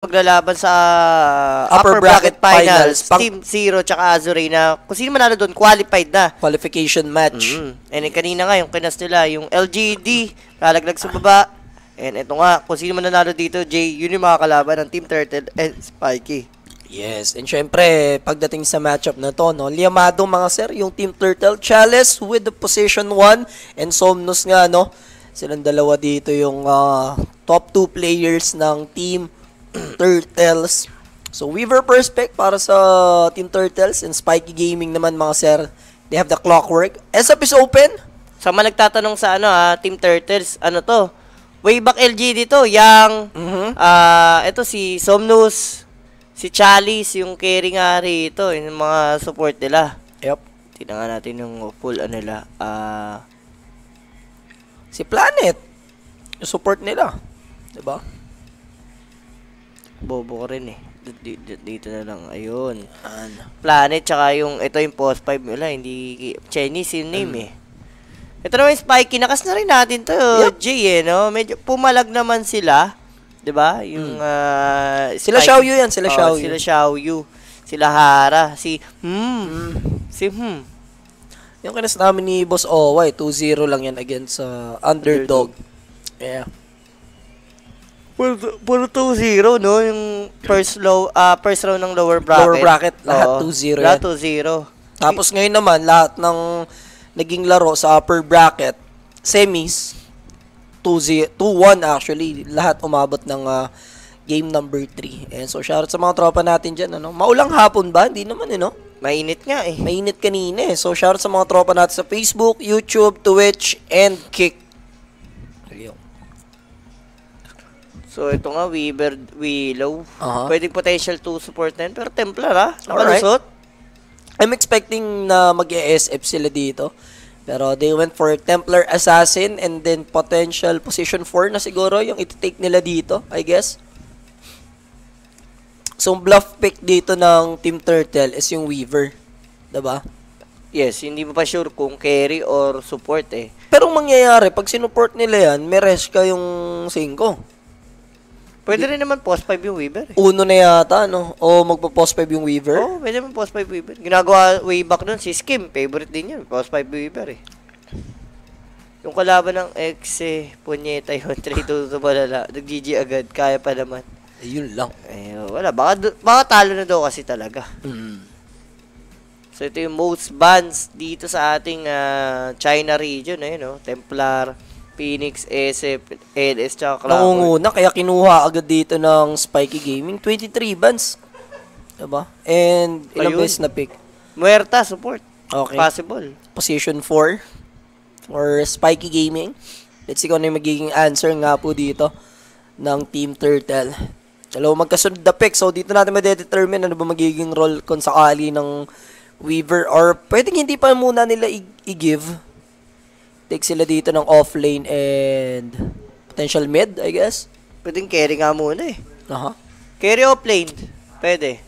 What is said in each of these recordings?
maglalaban sa upper bracket finals, Team Zero tsaka Azurina. Kung sino manalo doon, qualified na. Qualification match. And kanina nga, yung kinas nila, yung LGD, lalaglag sa baba. And ito nga, kung sino mananalo dito, Jay, yun yung mga kalaban ng Team Turtle and Spiky. Yes, and syempre, pagdating sa matchup na to, no, liamado mga sir, yung Team Turtle, Chalice with the position 1, and Somnus nga, no, silang dalawa dito yung top 2 players ng Team Turtles. So, Weaver Perspect para sa Team Turtles, and Spiky Gaming naman mga sir, they have the Clockwork. SOP is open. Sa mga nagtatanong sa ano, Team Turtles, ano to? Way back LGD to, yung, ito si Somnus, si Chalice, yung carry nga rito, yung mga support nila. Yep. Tignan nga natin yung full ano nila. Si Planet, yung support nila. Diba? Bobo ko rin eh. Dito na lang. Ayun. Planet, tsaka yung, ito yung post 5 nila, hindi Chinese yung name eh. Ito naman yung Spiky, nakas na rin natin to, Jay eh, no? Medyo pumalag naman sila. Diba? Yung, sila Xiao Yu yan, sila Xiao Yu. Sila Xiao Yu. Sila Hara. Si, Yung kinas namin ni Boss Oway, 2-0 lang yan against Underdog. Yeah. Puro 2-0, no? Yung first round ng lower bracket. Lower bracket, lahat 2-0 yan. Lahat 2-0. Tapos ngayon naman, lahat ng naging laro sa upper bracket, semis, 2-1 actually, lahat umabot ng game number 3. And so, shoutout sa mga tropa natin dyan. Ano? Maulang hapon ba? Hindi naman, eh, no? Mainit nga eh. Mainit kanina eh. So, shoutout sa mga tropa natin sa Facebook, YouTube, Twitch, and Kick. So, ito nga, Weaver, Willow. Pwedeng potential to support na yun, pero Templar, nakalusot. I'm expecting na mag-ESF sila dito. Pero they went for Templar Assassin and then potential position 4 na siguro yung iti-take nila dito, I guess. So, bluff pick dito ng Team Turtle is yung Weaver. Diba? Yes, hindi mo pa sure kung carry or support eh. Pero mangyayari, pag sinuport nila yan, may rest ka yung 5. Pwede rin naman post 5 yung Weaver eh. Uno na yata, no? O magpa-post 5 yung Weaver? Oo, pwede naman post 5 Weaver. Ginagawa way back nun, si Skim, favorite din yun. Post 5 Weaver eh. Yung kalaban ng X eh, punyeta yun, 3-2 malala. Nag-GG agad, kaya pa naman. Yun lang. Eh, wala. Baka talo na daw kasi talaga. So, ito yung most bans dito sa ating China region. Ayun, no? Templar, Phoenix, SF, LS, tsaka Cloud. Nangunguna, kaya kinuha agad dito ng Spiky Gaming. 23 bans. Diba? And ilang best na pick? Muerta, support. Okay. Possible. Position 4 or Spiky Gaming. Let's see kung ano yung magiging answer nga po dito ng Team Turtle. Hello, magkasunod na pick. So, dito natin ma-determine ano ba magiging role kung sakali ng Weaver or pwedeng hindi pa muna nila i-give. Take sila dito ng offlane and potential mid, I guess. Pwedeng carry nga muna eh. Carry offlane. Pwede.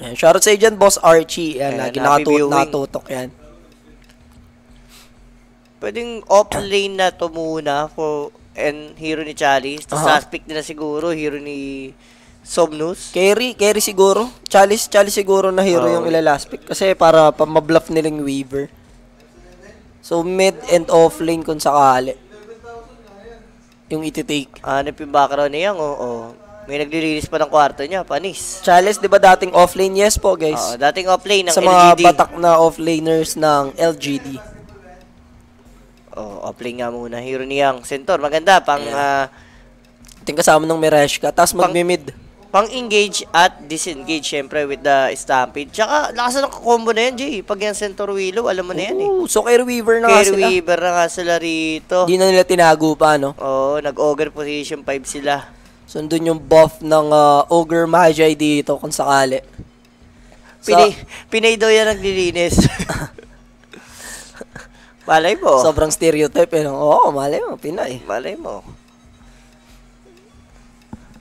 Ayan, shoutout sa iyo dyan, Boss Archie. Ayan, lagi nakatutok yan. Pwedeng offlane na to muna for and hero ni Chalice. Tapos last pick nila siguro, hero ni Somnus. Carry siguro. Chalice siguro na hero yung ila last pick. Kasi para mabluff nilang Weaver. So mid and offlane kung sakali. Yung iti-take. Hanap yung background niya. Oo. May naglilinis pa ng kwarto niya. Panis. Chalice, di ba dating offlane? Yes po, guys. Oo, dating offlane ng LGD. Sa mga batak na offlaners ng LGD. Offlane nga muna. Hero niyang Centaur. Maganda. Pang ating kasama ng Mereshka. Tapos mag-mid. Pang-engage at disengage. Siyempre with the Stampede. Tsaka lakas na ng combo na yan, Jay. Pag yan Centaur Willow, alam mo na yan eh. So Care Weaver na Care nga sila. Care Weaver na nga sila rito. Hindi na nila tinago pa, no? Oo. Nag-Ogre Position 5 sila. So doon yung buff ng Ogre Magi dito kung sakali. Pinay daw yan naglilinis. Malay mo. Sobrang stereotype eh. Oo, malay mo. Pinay. Malay mo.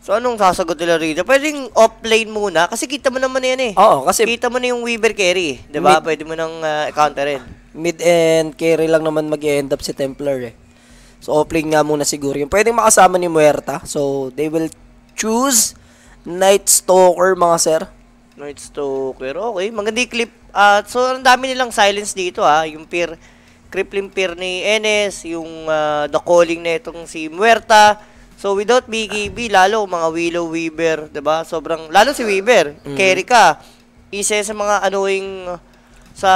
So, anong sasagot nila rito? Pwedeng offlane muna. Kasi kita mo naman yan eh. Oo, kasi kita mo na yung Weaver carry. Diba? Pwede mo nang counterin. Mid and carry lang naman mag-end up si Templar eh. So, offlane nga muna siguro yun. Pwedeng makasama ni Muerta. So, they will choose Night Stalker, mga sir. Night Stalker, okay. Magandang clip. So, ang dami nilang silence dito, ha. Yung peer, crippling peer ni NS, yung the calling na itong si Muerta. So, without BKB, lalo mga Willow, Weaver, diba? Sobrang, lalo si Weaver, carry ka. Isa sa mga annoying sa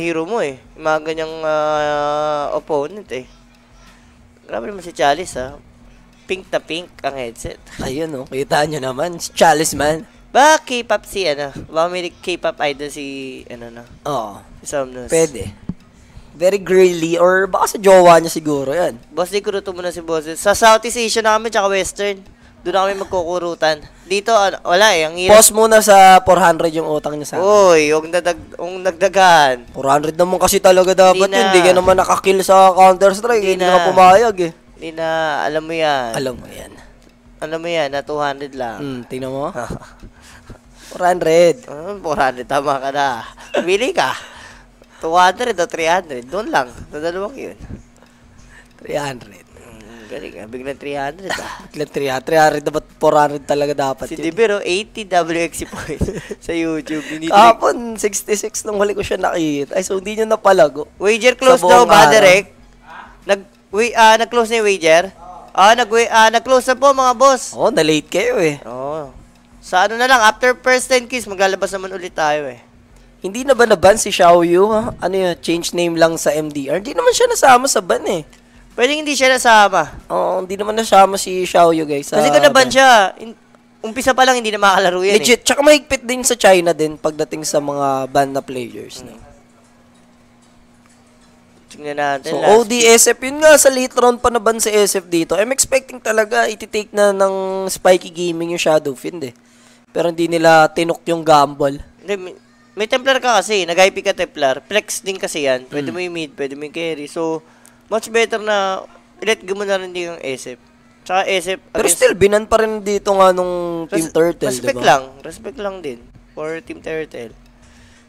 hero mo, eh. Mga ganyang opponent, eh. Grabe naman si Chalice, ha. Pink na pink ang headset. Ayun, oh. Kita nyo naman. Chalice, man. Ba, K-pop si, ano? Ba, may K-pop idol si, ano, no? Oo. Si Somnus. Pwede. Very girly. Or baka sa jowa niya siguro, yan. Boss, di kuruto muna si boss. Sa Southeast Asia na kami, tsaka Western. Doon na kami magkukurutan. Dito, wala eh. Ang hirap. Pause muna sa 400 yung utang niya sa akin. Uy, huwag nagdagan. 400 naman kasi talaga dapat yun. Hindi ka naman nakakill sa Counter-Strike. Hindi na pumayag, eh. Hindi na, alam mo yan. Alam mo yan. Alam mo yan, na 200 lang. Tingnan mo. 400. 400, tama ka na. Bili ka. 200 o 300, doon lang. Sa dalawang yun. 300. Galing ka, biglang 300 ah. Biglang 300, dapat 400 talaga dapat si yun. Si Dibero, 80 WXE points sa YouTube. Kapon, 66 nung huli ko siya nakita. Ay, so hindi nyo napalago. Wager close daw ba, direct? Nag-close na yung wager? Nag-close na po, mga boss. Oo, na-late kayo, eh. Oo. Sa ano na lang, after first 10 kills, maglalabas naman ulit tayo, eh. Hindi na ba na-ban si Xiao Yu? Ano yun, change name lang sa MDR? Hindi naman siya nasama sa ban, eh. Pwedeng hindi siya nasama. Oo, hindi naman nasama si Xiao Yu, guys. Kasi kung na-ban siya, umpisa pa lang hindi na makakalaro yan, eh. Legit, tsaka mahigpit din sa China din pagdating sa mga ban na players, no? Tingnan natin. So, ODSF, yun nga, sa late round pa naban sa SF dito. I'm expecting talaga iti-take na ng Spiky Gaming yung Shadowfiend, eh. Pero hindi nila tinok yung gamble. May Templar ka kasi, nag-IP ka Templar. Flex din kasi yan. Pwede mo yung mid, pwede mo yung carry. So, much better na let go mo na rin yung SF. Tsaka SF. Pero still, binan pa rin dito nga nung Team Turtle, respect diba? Lang. Respect lang din for Team Turtle.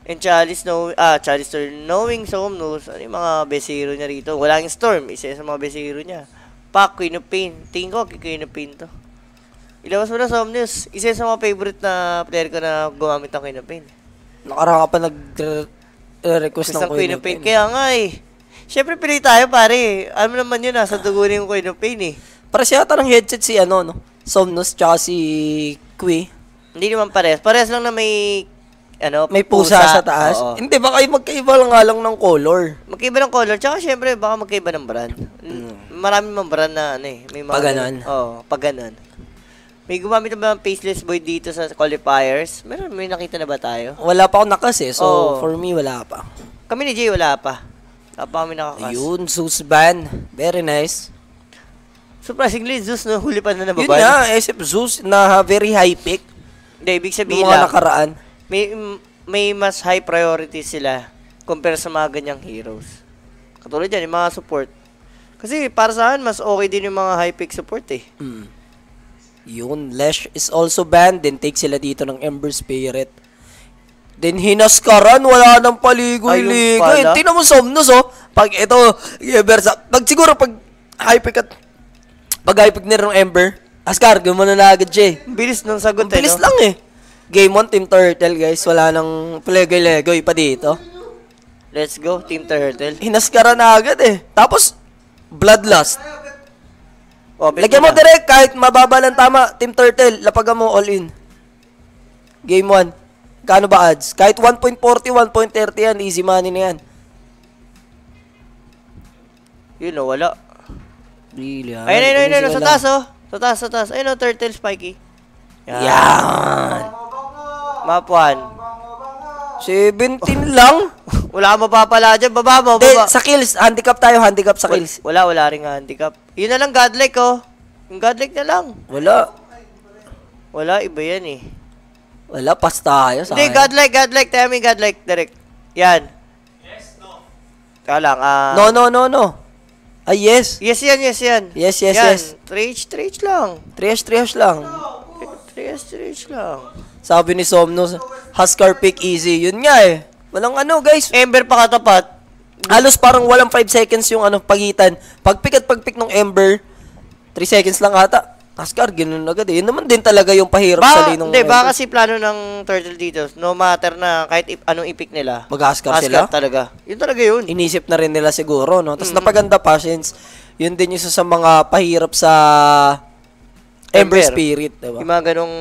And Chalice, knowing Somnus, ano yung mga besiro niya rito? Wala yung Storm, isa sa mga besiro niya. Pak, Queen of Pain. Tingin ko, Queen of Pain to. Ilawas mo na Somnus, isa sa mga favorite na player ko na gumamit ng Queen of Pain. Nakaraka pa nag-request ng Queen of Pain. Kaya nga, eh. Siyempre, pili tayo, pare. Ano naman yun, nasa dugo yung Queen of Pain, eh. Pares yata ng headset si, ano, no? Somnus, tsaka si Queen. Hindi naman pares. Pares lang na may... Ano, may pusa sa taas. Oo. Hindi, baka magkaiba lang nga lang ng color. Magkaiba ng color. Tsaka syempre, baka magkaiba ng brand. Maraming mga brand na ano, eh. May mga, pag ganun. Oo, pag ganun. May gumamit na ba ng faceless boy dito sa qualifiers? May nakita na ba tayo? Wala pa ako nakas, eh. So, for me, wala pa. Kami ni Jay, wala pa. Wala pa kami nakakas. Ayun, Zeus ban. Very nice. Surprisingly, Zeus, no? Huli pa na nababan. Yun na, except Zeus na very high pick. Hindi, ibig sabihin lang. Mga nakaraan. May mas high priority sila compare sa mga ganyang heroes. Katulad yan, yung mga support. Kasi para sa akin, mas okay din yung mga high pick support, eh. Yun, Lesh is also banned. Then take sila dito ng Ember Spirit. Then hinaskaran, wala nang paligoy-ligoy. Tingnan mo Somnus, oh. Pag ito, siguro pag high pick at pag high pick nila ng Ember, Huskar, gumano na agad siya, eh. Bilis ng sagot, eh. Bilis lang, eh. Game on, Team Turtle, guys. Wala nang plegoy-legoy pa dito. Let's go, Team Turtle. Hinaskara na agad, eh. Tapos, bloodlust. Lagyan mo direct kahit mababa lang tama. Team Turtle, lapagan mo all in. Game 1. Kano ba odds? Kahit 1.40, 1.30 yan. Easy money na yan. Yun, oh, wala. Ayun, sa taas. Ayun, Turtle, Spiky. Yan. Map 1. 17 lang? Wala ka mapapala dyan. Baba mo, baba. Sa kills. Handicap tayo. Handicap sa kills. Wala rin handicap. Yun na lang godlike, oh. Yung godlike na lang. Wala. Iba yan, eh. Wala. Pass tayo sa akin. Hindi. Godlike. Tayo may godlike. Direct. Yan. Yes, no. Taka lang. No. Ay, yes. Yes yan. Yes. 3H lang. 3H lang. Yes, lang. Sabi ni Somnus, Huskar pick easy. Yun nga, eh. Walang ano, guys. Ember pa katapat. Halos parang walang 5 seconds yung ano, pagitan. Pag pick at pag pick ng Ember, 3 seconds lang ata. Huskar, ganoon agad eh. Yun naman din talaga yung pahirap ba, sa linong... Hindi, baka kasi plano ng Turtle dito, no matter na kahit anong ipik nila, mag-Huskar sila? Talaga. Yun talaga yun. Inisip na rin nila siguro, no? Tapos napaganda pa, since yun din yung sa mga pahirap sa Ember Spirit, diba? Yung mga ganong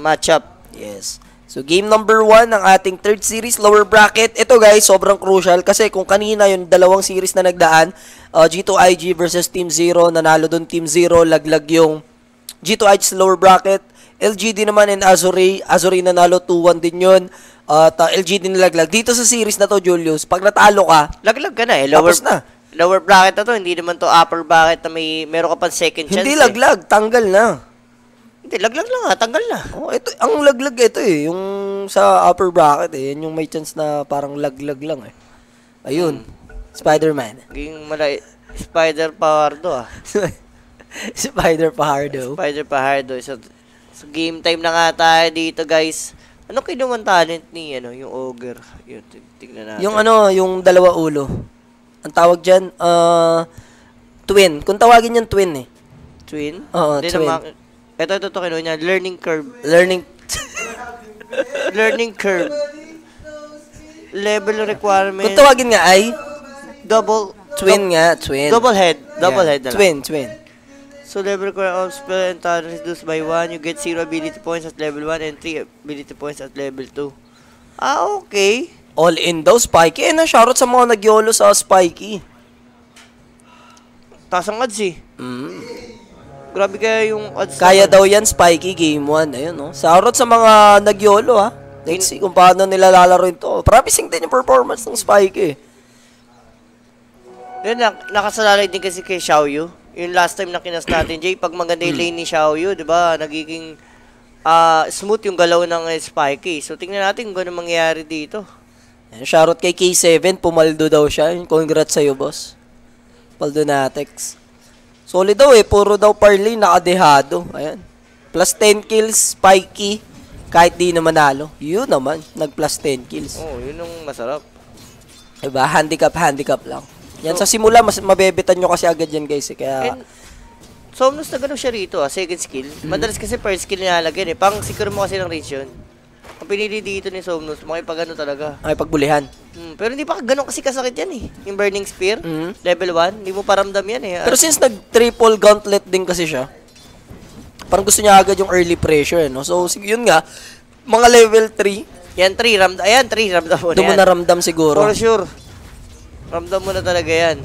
matchup. Yes. So, game number 1 ng ating third series, lower bracket. Ito guys, sobrang crucial kasi kung kanina yung dalawang series na nagdaan, G2IG versus Team Zero, nanalo dun Team Zero, laglag yung G2IG sa lower bracket. LGD naman and Azurina nanalo 2-1 din yun. At LGD nilaglag. Dito sa series na to, Julius, pag natalo ka, laglag ka na eh. Tapos na. Lower bracket na to, hindi naman to upper bracket na may meron ka pa second chance. Hindi laglag, tanggal na. Hindi, laglag lang ha, tanggal na. Oh, ito, ang laglag ito eh, yung sa upper bracket eh, yung may chance na parang laglag lang eh. Ayun, Spider-Man. Yung Spider-Pahardo ah. Spider-Pahardo. Spider-Pahardo. So, game time na nga tayo dito guys. Ano kinuman talent ni, ano, yung Ogre? Yun, tignan natin. Yung ano, yung dalawa ulo. Ang tawag dyan, twin. Kung tawagin yung twin eh. Twin? Oo, twin. Ito kinuha niya, learning curve. Learning curve. Level requirement. Kung tawagin nga ay? Double. Twin nga, twin. Double head. Double head na lang. Twin. So, level requirement of spell and talent reduced by 1. You get 0 ability points at level 1 and 3 ability points at level 2. Ah, okay. All in daw, Spiky. Eh, na-shoutout sa mga nag-yolo sa Spiky. Tasang odds eh. Grabe kaya yung odds. Kaya daw yan, Spiky Game 1. Ayun, no? Shoutout sa mga nag-yolo, ha? Let's see kung paano nila lalaroin to. Promising din yung performance ng Spiky. Yun, nakasalalay din kasi kay Xiao Yu. Yung last time na kinas natin, Jay, pag maganda yung lane ni Xiao Yu, diba, nagiging smooth yung galaw ng Spiky. So, tingnan natin kung ano mangyayari dito. Ayun, shoutout kay K7. Pumaldo daw siya. Congrats sa'yo, boss. Paldo Natex. Solid daw eh, puro daw parlay, nakadehado. Ayan. Plus 10 kills, Spiky, kahit di na manalo. Yun naman, nag-plus 10 kills. Oo, yun ang masarap. Diba, handicap lang. Yan, so, sa simula, mas mabebetan nyo kasi agad yan guys eh, kaya... Somnus na ganun siya rito ah, second skill. Madalas kasi first skill nilalagyan eh, pang secure mo kasi ng range yun. Ang pinili dito ni Somnus, makipag-ano talaga. Makipagbulihan. Pero hindi pa ganun kasi kasakit yan eh. Yung Burning Spear, level 1, hindi mo paramdam yan eh. Pero since nag-triple gauntlet din kasi siya, parang gusto niya agad yung early pressure eh, no? So yun nga, mga level 3. Yan, 3 ramdam. Ayan, 3 ramdam mo na yan. Doon mo na ramdam siguro. For sure. Ramdam mo na talaga yan.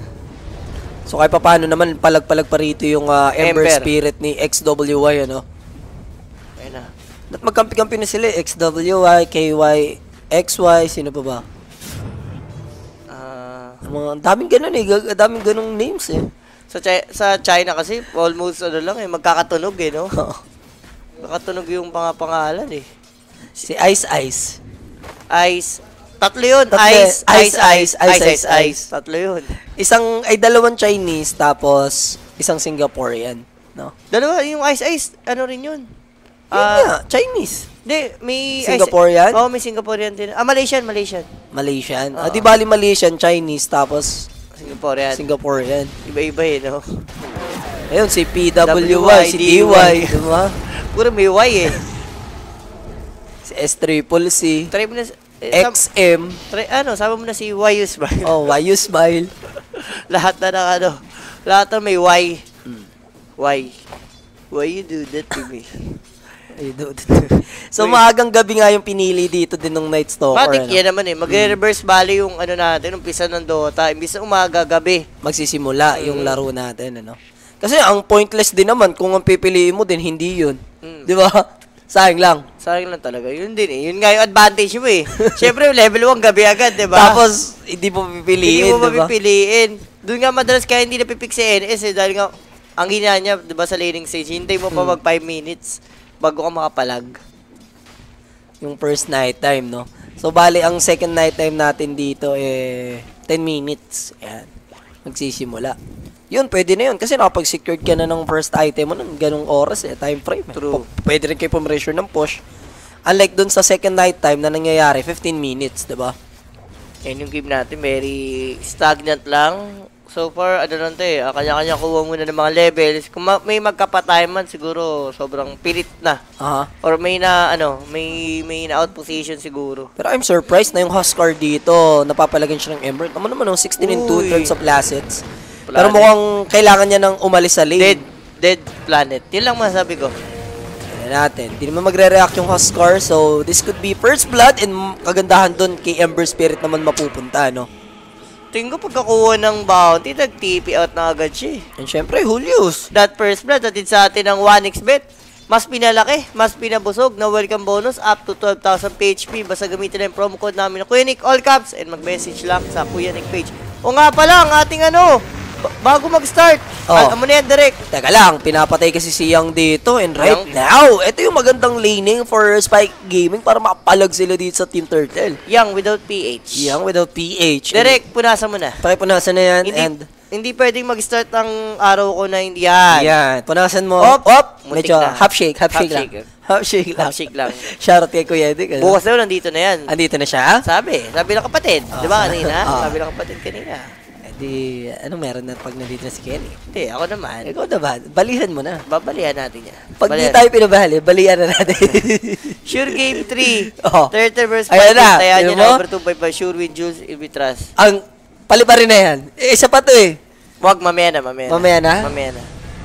So kahit paano naman, palag-palag pa rito yung Ember Spirit ni XWY, ano? Ayan na. At magkampi-kampi na sila, XWY, KY, XY, sino pa ba? Daming ganun eh, daming ganung names eh. Sa China kasi, almost ano lang eh, magkakatunog eh, no? Magkakatunog yung pangalan eh. Si Ice. Tatlo yun, Ice. Tatlo yun. Dalawang Chinese, tapos isang Singaporean, no? Dalawa, yung Ice, ano rin yun? Yeah, Chinese. Hindi, may... Singaporean? Oo, may Singaporean din. Ah, Malaysian. Di bali Malaysian, Chinese, tapos... Singaporean. Iba-iba eh, no? Ayun, si PWY, si DY. Diba? Puro may Y eh. Si S3C. XM. Ano, sama mo na si YU Smile. Oo, YU Smile. Lahat na ng ano. Lahat na may Y. Why you do that to me? So, maagang gabi nga yung pinili dito din ng Night Stalker. Matik yan naman eh. Mag-reverse volley yung ano natin, umpisa ng Dota. Imbis na umaga, gabi. Magsisimula yung laro natin, ano. Kasi ang pointless din naman, kung ang pipiliin mo din, hindi yun. Di ba? Sayang lang. Sayang lang talaga. Yun din eh. Yun nga yung advantage mo eh. Siyempre, level 1 gabi agad, di ba? Tapos, hindi mo pipiliin, di ba? Hindi mo mapipiliin. Doon nga madalas kaya hindi napipick si NS eh. Dahil nga, ang hinaan niya, di ba, sa laning stage, hintay mo pa mag 5 minutes. Bago ka makapalag. Yung first night time, no? So, bali, ang second night time natin dito, eh, 10 minutes. Ayan. Magsisimula. Yun, pwede na yun. Kasi nakapag-secured ka na ng first item mo ng ganong oras, eh, time frame. Eh. True. Pwede rin kayo pumereasure ng push. Unlike dun sa second night time na nangyayari, 15 minutes, diba? Yan yung game natin, very stagnant lang. so far, ano lang ito eh, kanya-kanya kuha muna ng mga levels. Kung may magkapatay man, siguro sobrang pilit na. Or may na, ano, may na-out position siguro. Pero I'm surprised na yung Huskar dito, napapalagyan siya ng Ember. Tama naman, no? 16 and 2/3 of assets. Planet. Pero mukhang kailangan niya ng umalis sa lane. Dead planet. Yun lang masabi ko. Natin. Hindi naman magre-react yung Huskar, so this could be first blood and kagandahan dun kay Ember Spirit naman mapupunta, no? Tingin ko pagkakuha ng bounty, nag-TP out na agad siya. And syempre, Julius. That first blood, natin sa atin ng 1xbet. Mas pinalaki, mas pinabusog na welcome bonus up to 12,000 PHP. Basta gamitin na yung promo code namin na Kuyanik, all caps, and mag-message lang sa Kuyanik page. O nga pala, ang ating ano, bago mag-start, alam mo na yan, direct. Teka lang, pinapatay kasi si Yang dito. And right now, ito yung magandang laning for Spiky Gaming para makapalag sila dito sa Team Turtle. Yang without PH. Yang without PH. Direct, punasan mo na. Pakipunasan na yan. Hindi pwedeng mag-start ang araw ko na hindi yan. Yan, punasan mo. Op, medyo half shake lang. Shoutout kay Kuya Dick. Bukas daw, nandito na yan. Andito na siya? Sabi ng kapatid. Diba kanina? Sabi ng kapatid kanina. Di, ano meron na pag nandito na si Kenny? Hindi, ako naman. Ikaw naman. Balihan mo na. Babalihan natin niya. Pag di tayo pinabahali, balihan na natin. Sure Game 3. Turtle vs. Spiky. Tayaan niya na over 2.5. Sure win, Jules, if we trust. Ang palipa rin na yan. Eh, isa pa to eh. Huwag, mamaya na.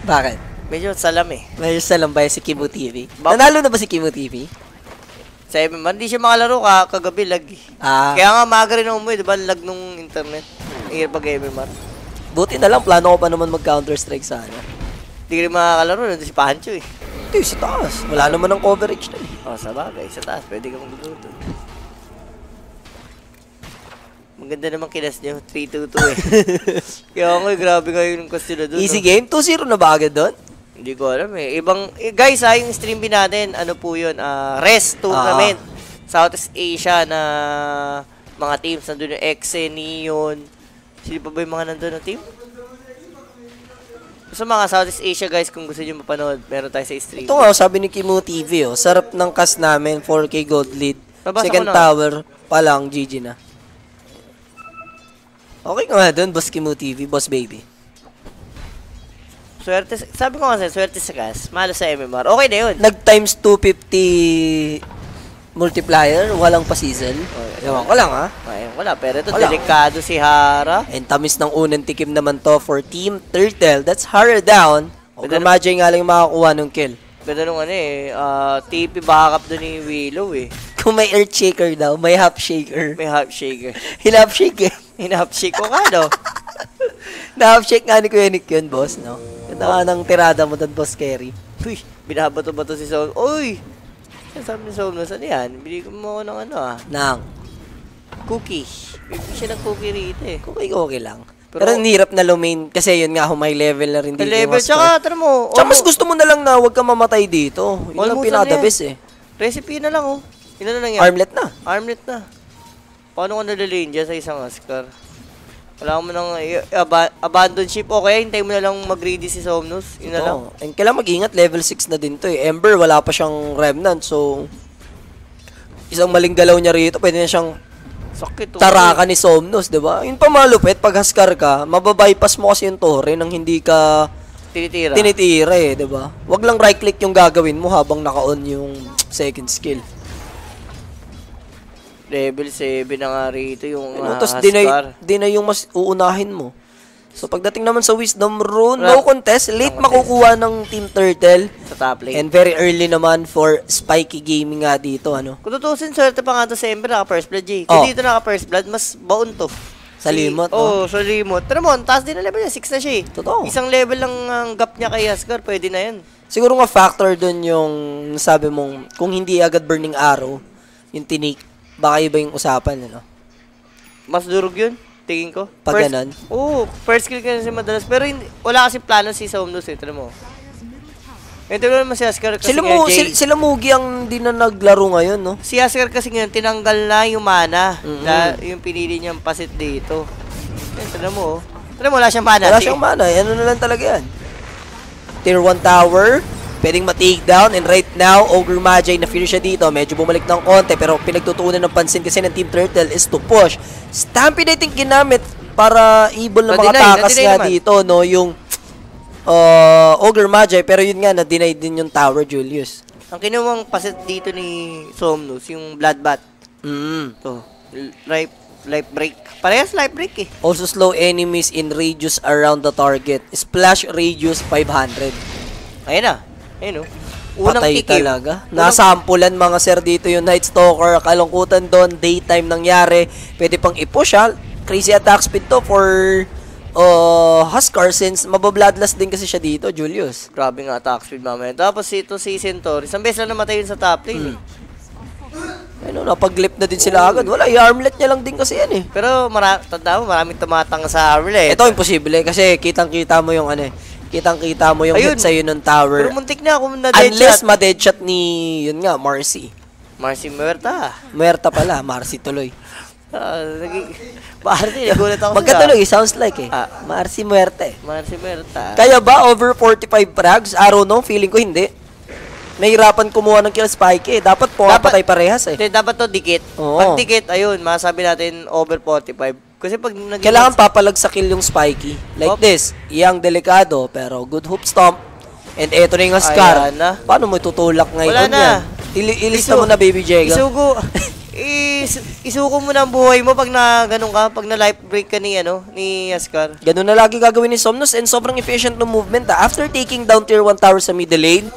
Bakit? Medyo salam eh. Medyo salam ba si Kimu TV? Nanalo na ba si Kimu TV? Sa MMA, hindi siya makalaro kagabi lag. Kaya nga maaga rin umuwi, diba? Lag nung internet. Ingin pag MMA. Buti na lang, plano ko pa naman mag-counter-strike sana. Hindi ka rin makakalaro, nandun si Pancho eh. Hindi, sa taas. Wala naman ang coverage na eh. Sa bagay, sa taas. Pwede kang maglaro doon. Maganda naman kinas niyo, 3-2-2 eh. Kaya nga, grabe kayo yung question na doon. Easy game? 2-0 na ba agad doon? Hindi ko alam eh. Ibang, guys ha, yung stream bin natin, ano po yun, rest tournament. Southeast Asia na mga teams. Nandun yung XE, Neon. Sino pa ba yung mga nandun na team? So mga Southeast Asia guys, kung gusto nyo mapanood, meron tayo sa stream. Ito nga, sabi ni Kimu TV, sarap ng cast namin, 4K gold lead. Second tower pa lang, GG na. Okay nga dun, boss Kimu TV, boss baby. Swerte, sabi ko kasi, swerte sa gas, mahalo sa MMR. Okay na yun. Nag-times 250 multiplier, walang pa-season. Ewan ko lang ha. Ewan ko lang, pero ito, delikado si Hara. And tamis ng unang tikim naman to for Team Turtle. That's Hara down. Ogre Magi nga lang yung makakuha ng kill. Ganda nung ano eh, TP backup doon ni Willow eh. Kung may earth shaker daw, may half shaker. May half shaker. Hinap shake eh. Hinap shake ko ka no. Na-half shake nga ni Kuyanik yun, boss, no? Ganda nga ng tirada mo doon, boss Kerry. Uy, binabato-bato si Somnus. Uy! Sabi ni Somnus, ano yan? Bili ko mo ng ano ah? Nang? Cookie. Bili siya ng cookie rito eh. Cookie-cookie lang. Pero ang hirap na lumain kasi yun nga, humay level na rin dito. Level, tsaka, tara mo. Tsaka mas gusto mo na lang na huwag ka mamatay dito. Yun ang pinadabis eh. Recipe na lang oh. Yun na lang yan. Armlet na. Armlet na. Paano ko nalalane dyan sa isang Huskar? Wala mo nang abandon ship. Okay, hintay mo na lang mag-ready si Somnus. Yun na lang. And kailangan mag-ingat. Level 6 na din to eh. Ember, wala pa siyang remnant. So, isang maling galaw niya rito, pwede na siyang tarakan ni Somnus, di ba? Yun pa malupit. Pag Huskar ka, mababypass mo kasi yung tore nang hindi ka tinitira eh, di ba? Huwag lang right-click yung gagawin mo habang naka-on yung second skill. Level 7 na nga rito yung Huskar. Di na yung mas uunahin mo. So pagdating naman sa Wisdom Rune, no contest. Late makukuha ng Team Turtle. Sa top lane. And very early naman for Spiky Gaming nga dito. Kung tutusin, swerte pa nga ito sa Ember, naka-first blood G. Kung dito naka-first blood, mas baon to. Sa limot. Oo, sa limot. Pero mo, taas din na level niya. 6 na siya eh. Totoo. Isang level lang ang gap niya kay Huskar, pwede na yan. Siguro nga factor dun yung sabi mong, kung hindi agad burning arrow, yung tinake. Baka iba yung usapan, ano? Mas durog yun, tingin ko. Pag ganon? Oo, first kill ka na siya madalas. Pero wala kasi plano si Somnus, eh. Tala mo. Ito ko naman si Huskar kasi nga, Jay. Sila Mugi ang di na naglaro ngayon, no? Si Huskar kasi nga, tinanggal na yung mana. Yung pinili niyang pasit dito. Tala mo, oh. Tala mo, wala siyang mana. Wala siyang mana, ano na lang talaga yan. Tier 1 tower. Pwedeng ma-take down, and right now, Ogre Magi na-fear siya dito. Medyo bumalik ng konti, pero pinagtutuunan ng pansin kasi ng Team Turtle is to push. Stampede, I think, ginamit para evil na mga takas nga dito, no? Yung Ogre Magi, pero yun nga, na-deny din yung tower, Julius. Ang kinuwang paset dito ni Somnus, yung Bloodbath. So, life break. Parehas life break eh. Also slow enemies in radius around the target. Splash radius 500. Ayun na. Ayun o. Unang patay kikim talaga. Nasampulan mga sir dito yung Night Stalker. Kalungkutan doon. Daytime nangyari. Pwede pang i-push ha. Crazy attack speed to for Huskar since mababladless din kasi siya dito, Julius. Grabe nga attack speed mamaya. Tapos ito si Centauri. Isang beses lang namatay yun sa top lane Ano, napag-glip na din sila agad. Wala, i-armlet niya lang din kasi yan eh. Pero tanda mo, maraming tumatang sa armlet. Ito imposible eh, kasi kitang-kita mo yung ano eh. Kitang-kita mo yung hit sa'yo ng tower. Pero muntik na kung na-deadshot. Unless ma-deadshot ni, yun nga, Marcy. Marcy Muerta. Muerta pala, Marcy tuloy. Marcy, nagulat ako. Magkatuloy, sounds like eh. Marcy Muerta eh. Marcy Muerta. Kaya ba over 45 frags? I don't know, feeling ko hindi. Nahirapan kumuha ng kill Spike eh. Dapat po patay parehas eh. Dapat to dikit. Oo. Pag dikit, ayun, masabi natin over 45. Kasi pag naging... Kailangan papalag sa kill yung Spike. Like this. Iyang delikado, pero good hoop stomp. And eto na yung Huskar. Paano mo tutulak ngayon yan? Wala na. Ilista mo na, Baby Jega. Isuko mo na ang buhay mo pag na ganun ka, pag na life break ka ni, ano, ni Huskar. Ganun na lagi gagawin ni Somnus and sobrang efficient ng movement ha. After taking down tier 1 tower sa middle lane,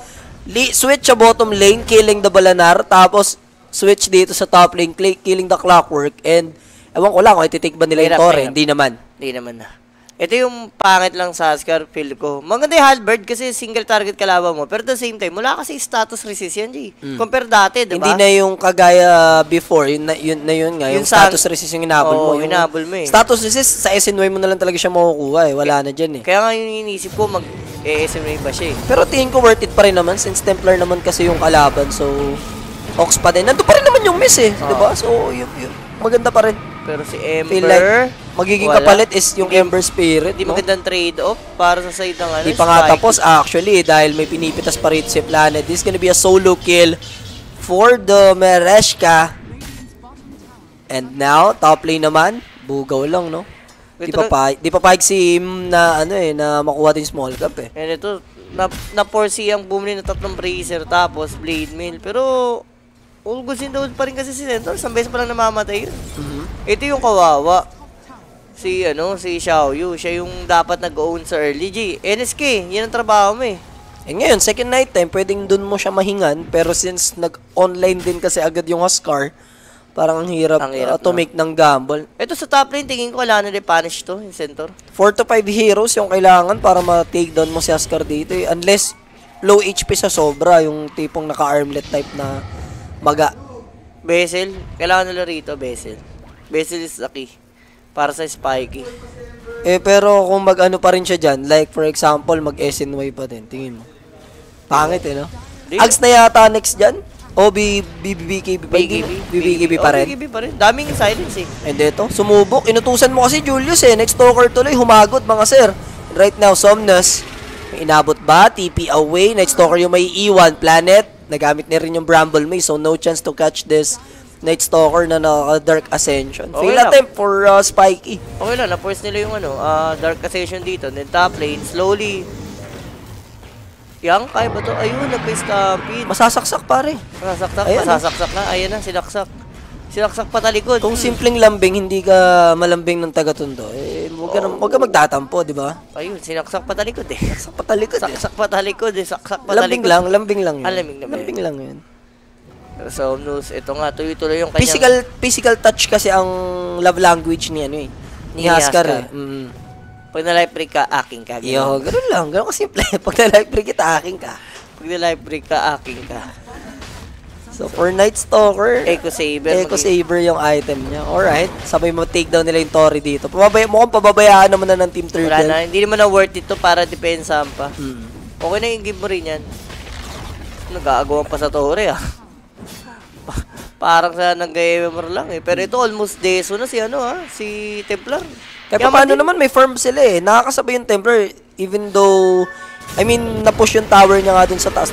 switch sa bottom lane, killing the Balanar, tapos switch dito sa top lane, killing the Clockwork, and ewan ko lang kung ititake ba nila yung torre, hindi naman. Hindi naman na. Ito yung pangit lang sa Huskar, feel ko. Maganda yung Halberd kasi single target kalaban mo, pero at the same time, wala kasi status resist yan, G. Compare dati, diba? Hindi na yung kagaya before, yun nga, yung status resist yung hinabol mo. Oo, hinabol mo eh. Status resist, sa SNY mo na lang talaga siya makukuha eh, wala na dyan eh. Kaya nga yung inisip ko, SMA ba siya eh. Pero tingin ko worth it pa rin naman since Templar naman kasi yung kalaban. So, Ox pa din. Nandun pa rin naman yung miss eh. Diba? So, maganda pa rin. Pero si Ember, like, magiging kapalit is yung Ember Spirit. Hindi magandang trade-off para sa side ng ano. Hindi pa nga tapos actually dahil may pinipitas pa rin si Planet. This is gonna be a solo kill for the Mereshka. And now, top lane naman. Bugaw lang, no? Di papayag si Im na ano eh, na makuha din small cap eh. And ito, na-foresee ang bumili na tatlong bracer tapos blade mill. Pero, all goods in the world pa rin kasi si Centaur. Isang beses pa lang namamatay yun. Ito yung kawawa. Si Xiao Yu. Siya yung dapat nag-own sa early. G, NSK, yan ang trabaho mo eh. And ngayon, second night time, pwedeng dun mo siya mahingan. Pero since nag-online din kasi agad yung Huskar, parang ang hirap to make ng gamble. Ito sa top lane, tingin ko wala na repunish to, yung Centaur. 4 to 5 heroes yung kailangan para ma-take down mo si Huskar dito. Unless low HP sa sobra, yung tipong naka-armlet type na maga. Bessel, kailangan nila rito, Bessel. Bessel is the key para sa Spikey. Eh pero kung mag-ano pa rin siya dyan, like for example, mag-SNY pa din, tingin mo. Pangit eh, no? Ags na yata next dyan? O BKB pa rin. BKB pa rin. Daming silence eh. And eto, sumubok. Inutusan mo kasi Julius eh. Next Stalker tuloy, humagod mga sir. Right now, Somnus. May inabot ba? TP away. Night Stalker yung may iwan. Planet, nagamit na rin yung Bramble Maze. So no chance to catch this Night Stalker na Dark Ascension. Fail attempt for Spikey. Okay lang, na-force nila yung Dark Ascension dito. Then top lane, slowly. Yang kaya ba to? Ayun, nagpa-stampede. Masasaksak pare. Masasaksak na. Ayun na, sinaksak. Sinaksak patalikod. Kung simpleng lambing, hindi ka malambing ng taga-tundo, eh, huwag ka magtatampo, di ba? Ayun, sinaksak patalikod eh. Saksak patalikod eh. Saksak patalikod eh. Saksak patalikod. Lambing lang yun. Lambing lang yun. So, ito nga, tuloy-tuloy yung kanyang... Physical touch kasi ang love language ni ano eh. Ni Huskar eh. Pag na-life break ka, aking ka. Yo, ganun lang. Ganun ka simple. Pag na-life break kita, aking ka. Pag na-life break ka, aking ka. So, for Night Stalker, Echo Saber yung item niya. Alright. Sabay mo, take down nila yung Tori dito. Mukhang pababayaan naman na ng Team Turtle. Wala na. Hindi naman na worth it to para depensa pa. Okay na yung give mo rin yan. Nag-aagawan pa sa Tori ah. Parang sa nag-gamer lang eh. Pero ito, almost deso na si ano ah. Si Templar. Kaya paano naman, may firm sila eh. Nakakasabay yung Templar, even though, I mean, na-push yung tower niya nga dun sa taas.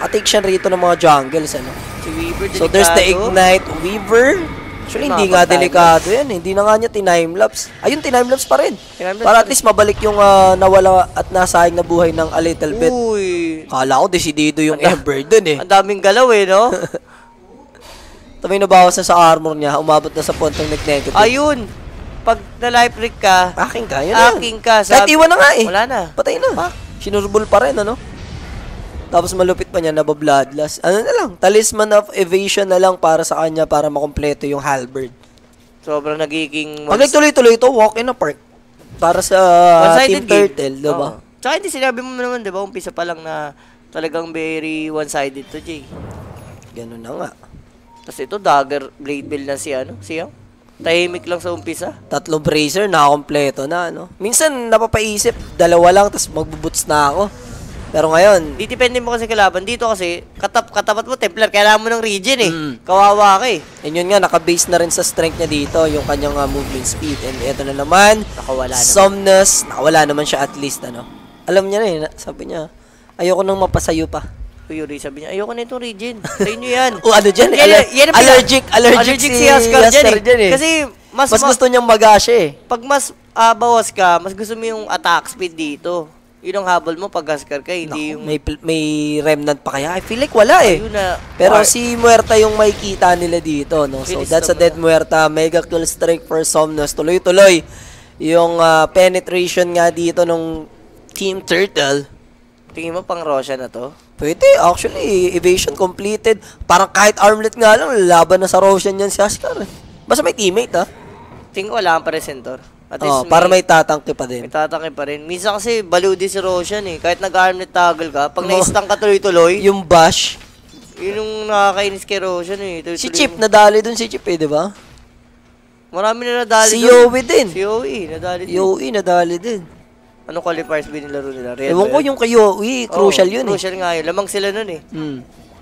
Atake siya rito ng mga jungles, ano. Si Weaver, delikado. So, there's the Ignite Weaver. Actually, hindi nga delikado yan. Hindi na nga niya tinimelapse. Ayun, tinimelapse pa rin. Para at least mabalik yung nawala at nasayang na buhay ng a little bit. Uy. Kala ko, desidido yung Ember dun eh. Ang daming galaw eh, no? May nabawas na sa armor niya. Umabot na sa puntong nag-negative. Ayun! Pag na-life break ka, aking ka, yun aking ka. Kahit iwan na nga eh. Wala na. Patay na. Pa? Sinurbol pa rin, ano? Tapos malupit pa niya, nababladlas. Ano na lang, talisman of evasion na lang para sa kanya para makompleto yung halberd. Sobrang nagiging... Pag nagtuloy-tuloy ito, walk in a park. Para sa Team Turtle, diba? Oh. Tsaka hindi sinabi mo naman, diba? Umpisa pa lang na talagang very one-sided to, Jay. Ganun na nga. Tapos ito, dagger blade build na si ano, siya. Tahimik lang sa umpisa. Tatlo bracer, nakakompleto na, ano. Minsan, napapaisip, dalawa lang, tapos magbuboots na ako. Pero ngayon... Di depende mo kasi kalaban. Dito kasi, katapat mo, Templar, kailangan mo ng regen eh. Kawawa ka eh. And yun nga, nakabase na rin sa strength niya dito, yung kanyang movement speed. And eto na naman, nakawala naman. Somnus, nakawala naman siya at least, ano. Alam niya na eh, sabi niya, ayoko nang mapasayo pa. Yuri, sabi niya, ayoko na itong regen. Sa inyo yan. O ano dyan? Allergic si Huskar dyan eh. Kasi mas gusto niyang mag-ash eh. Pag mas bawas ka, mas gusto mo yung attack speed dito. Yun ang habol mo pag Huskar ka. Hindi yung... May remnant pa kaya? I feel like wala eh. Pero si Muerta yung makikita nila dito. So that's a dead Muerta. Mega kill strike for Somnus. Tuloy-tuloy. Yung penetration nga dito nung Team Turtle. Tingin mo pang Roshan na to? Pwede. Actually, evasion completed. Parang kahit armlet nga lang, laban na sa Roshan yan si Huskar. Basta may teammate, ha? Tingin ko wala kang presentor. Oo, para may tatangki pa din. May tatangki pa rin. Minsan kasi, baliw din si Roshan eh. Kahit nag-armlet toggle ka, pag na-stang ka tuloy-tuloy. Yung bash. Yun yung nakakainis kay Roshan eh. Si Chip, nadali dun si Chip eh, di ba? Marami na nadali dun. Si Yowie din. Si Yowie, nadali din. Yowie, nadali din. Ano qualifiers binilaro nila? Ewan ko yung kayo. Uy, crucial yun eh. Crucial nga yun. Lamang sila nun eh.